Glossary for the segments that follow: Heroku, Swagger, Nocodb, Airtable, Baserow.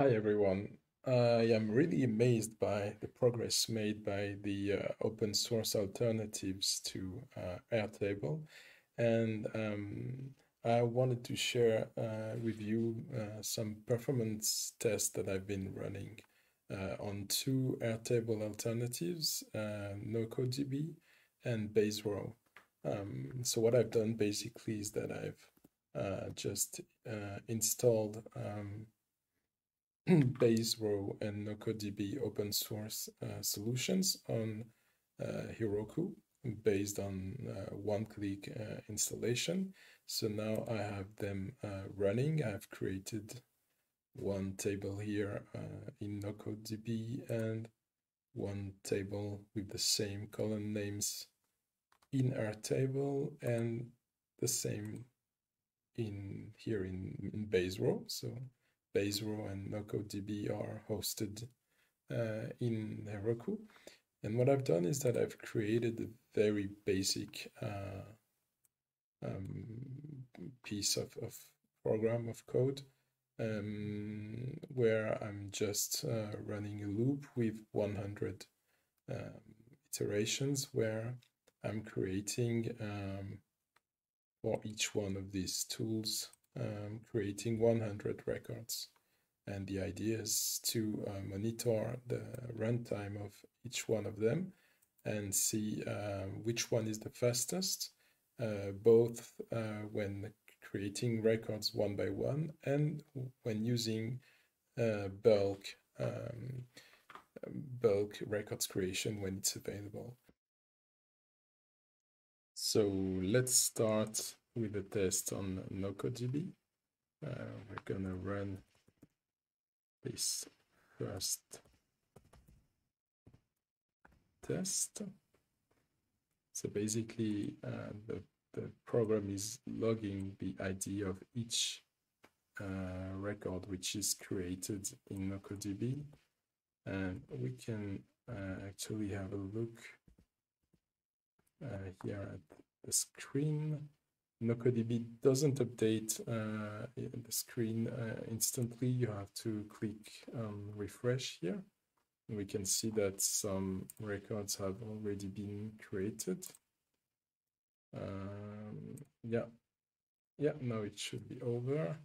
Hi everyone. I am really amazed by the progress made by the open source alternatives to Airtable, and I wanted to share with you some performance tests that I've been running on two Airtable alternatives, Nocodb and Baserow. So what I've done basically is that I've just installed Baserow and Nocodb open source solutions on Heroku based on one-click installation. So now I have them running. I've created one table here in Nocodb and one table with the same column names in Airtable and the same in here in Baserow. So Baserow and Nocodb are hosted in Heroku. And what I've done is that I've created a very basic piece of program of code where I'm just running a loop with 100 iterations, where I'm creating for each one of these tools creating 100 records, and the idea is to monitor the runtime of each one of them and see which one is the fastest, both when creating records one by one and when using bulk records creation when it's available. So let's start with a test on Nocodb. We're gonna run this first test. So basically, the program is logging the ID of each record which is created in Nocodb, and we can actually have a look here at the screen. Nocodb doesn't update the screen instantly. You have to click refresh here. We can see that some records have already been created. Now it should be over.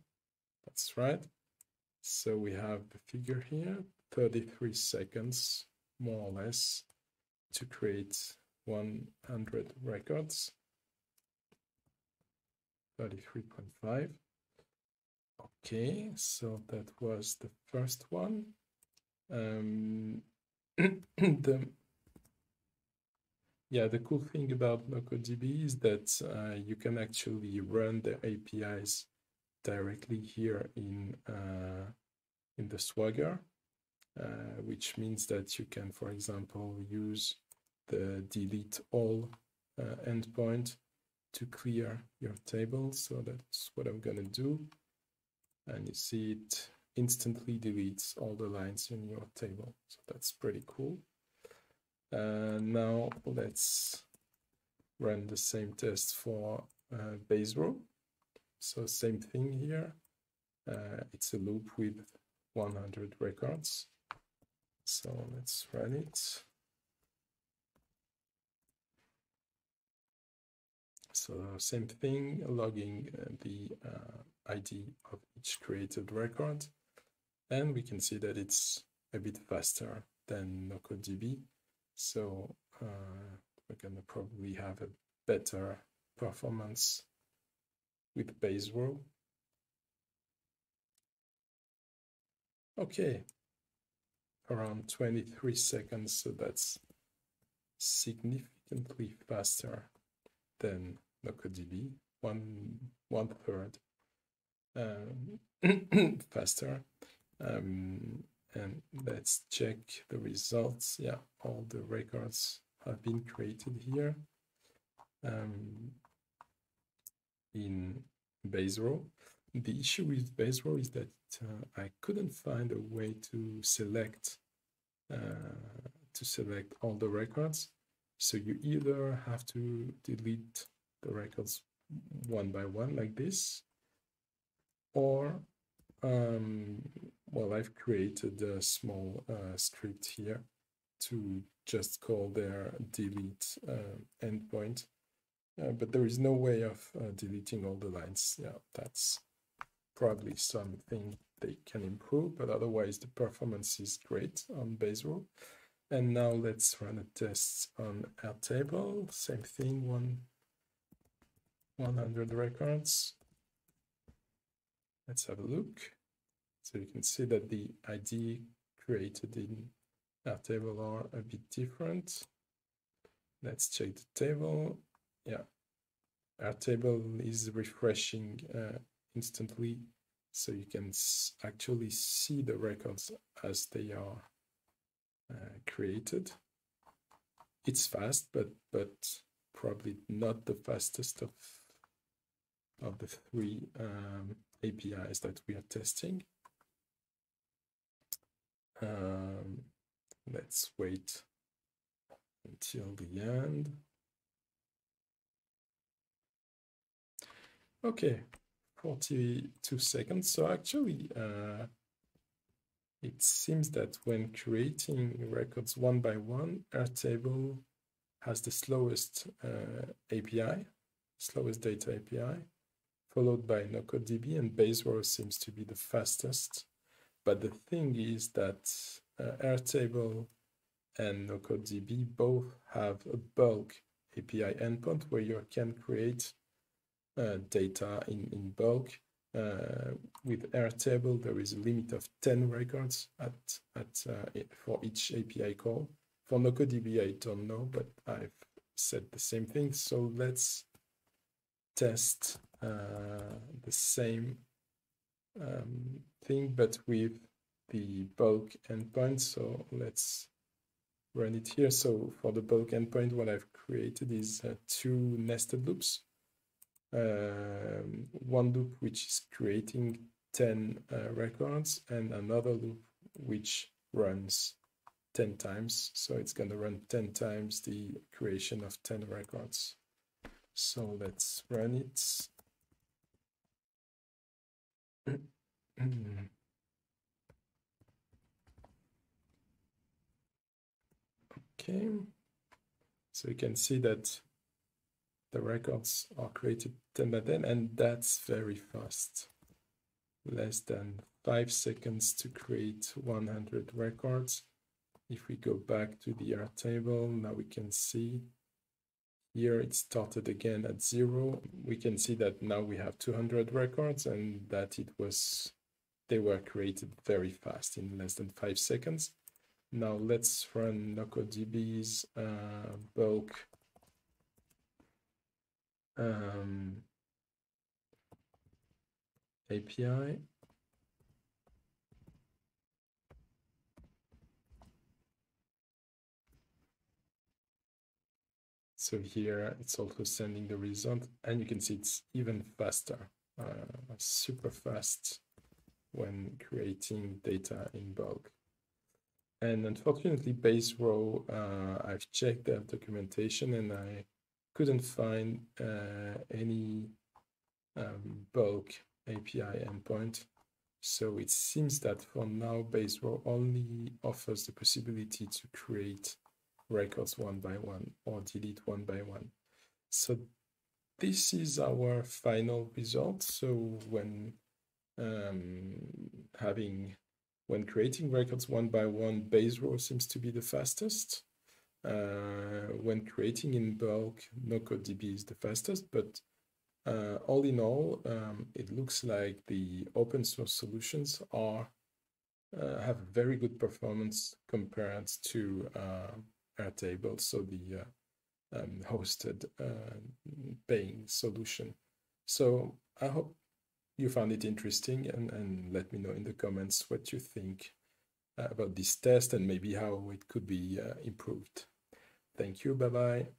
That's right. So we have the figure here, 33 seconds, more or less, to create 100 records. 33.5. Okay, so that was the first one. The cool thing about Nocodb is that you can actually run the APIs directly here in the Swagger, which means that you can, for example, use the delete all endpoint to clear your table. So that's what I'm gonna do, and you see it instantly deletes all the lines in your table. So that's pretty cool. Now let's run the same test for Baserow. So same thing here. It's a loop with 100 records. So let's run it. So same thing, logging the ID of each created record, and we can see that it's a bit faster than Nocodb. So we're gonna probably have a better performance with Baserow. Okay, around 23 seconds. So that's significantly faster than Nocodb, one third faster. And let's check the results. Yeah, all the records have been created here in Baserow. The issue with Baserow is that I couldn't find a way to select all the records. So you either have to delete the records one by one like this, or Well, I've created a small script here to just call their delete endpoint, but there is no way of deleting all the lines. Yeah, that's probably something they can improve, but otherwise the performance is great on Baserow. And now let's run a test on Airtable. Same thing, 100 records. Let's have a look. So you can see that the ID created in Airtable are a bit different. Let's check the table. Yeah, Airtable is refreshing instantly, so you can actually see the records as they are created. It's fast, but probably not the fastest of the three APIs that we are testing. Let's wait until the end. Okay, 42 seconds. So actually, it seems that when creating records one by one, Airtable has the slowest data API, followed by Nocodb, and Baserow seems to be the fastest. But the thing is that Airtable and Nocodb both have a bulk API endpoint where you can create data in bulk. With Airtable, there is a limit of 10 records for each API call. For Nocodb, I don't know, but I've said the same thing. So let's test the same thing, but with the bulk endpoint. So let's run it here. So for the bulk endpoint, what I've created is two nested loops. One loop which is creating 10 records, and another loop which runs 10 times. So it's going to run 10 times the creation of 10 records. So let's run it. Okay, so you can see that the records are created 10 by 10, and that's very fast. Less than 5 seconds to create 100 records. If we go back to the Airtable, now we can see here it started again at 0. We can see that now we have 200 records, and that they were created very fast in less than 5 seconds. Now let's run Nocodb's bulk API. So here it's also sending the result, and you can see it's even faster, super fast when creating data in bulk. And unfortunately, Baserow, I've checked their documentation and I couldn't find any bulk API endpoint. So it seems that for now, Baserow only offers the possibility to create records one by one or delete one by one. So this is our final result. So when creating records one by one, Baserow seems to be the fastest. When creating in bulk, Nocodb is the fastest. But all in all, it looks like the open source solutions have very good performance compared to Airtable, so the hosted paying solution. So I hope you found it interesting, and let me know in the comments what you think about this test and maybe how it could be improved. Thank you. Bye-bye.